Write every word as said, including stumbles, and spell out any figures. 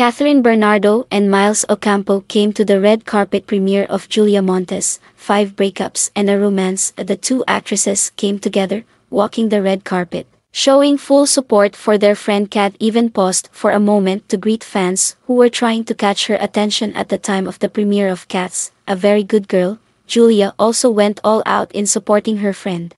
Kathryn Bernardo and Miles Ocampo came to the red carpet premiere of Julia Montes, Five Breakups and a Romance. The two actresses came together, walking the red carpet, showing full support for their friend. Kat even paused for a moment to greet fans who were trying to catch her attention at the time of the premiere of Kat's A Very Good Girl. Julia also went all out in supporting her friend.